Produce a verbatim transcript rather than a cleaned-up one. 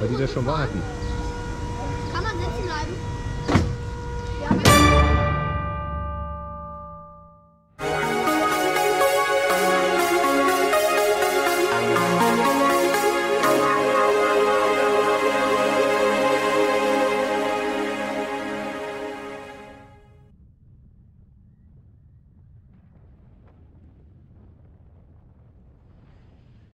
Weil die da schon warten. Kann man sitzen bleiben?